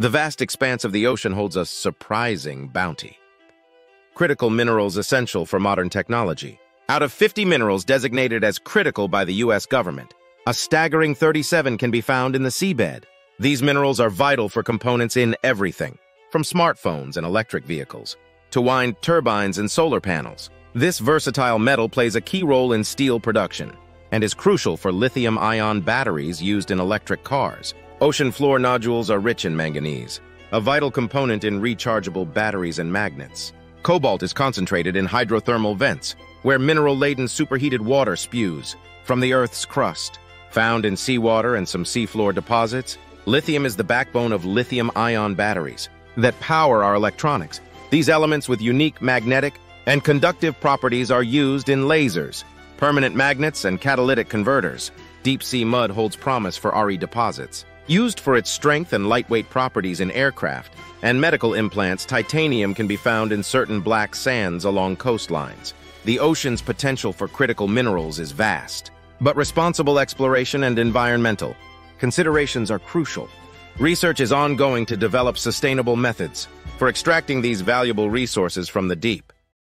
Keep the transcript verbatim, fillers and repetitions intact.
The vast expanse of the ocean holds a surprising bounty. Critical minerals essential for modern technology. Out of fifty minerals designated as critical by the U S government, a staggering thirty-seven can be found in the seabed. These minerals are vital for components in everything, from smartphones and electric vehicles to wind turbines and solar panels. This versatile metal plays a key role in steel production and is crucial for lithium-ion batteries used in electric cars. Ocean floor nodules are rich in manganese, a vital component in rechargeable batteries and magnets. Cobalt is concentrated in hydrothermal vents, where mineral-laden superheated water spews from the Earth's crust. Found in seawater and some seafloor deposits, lithium is the backbone of lithium-ion batteries that power our electronics. These elements with unique magnetic and conductive properties are used in lasers, permanent magnets, and catalytic converters. Deep-sea mud holds promise for R E E deposits. Used for its strength and lightweight properties in aircraft and medical implants, titanium can be found in certain black sands along coastlines. The ocean's potential for critical minerals is vast, but responsible exploration and environmental considerations are crucial. Research is ongoing to develop sustainable methods for extracting these valuable resources from the deep.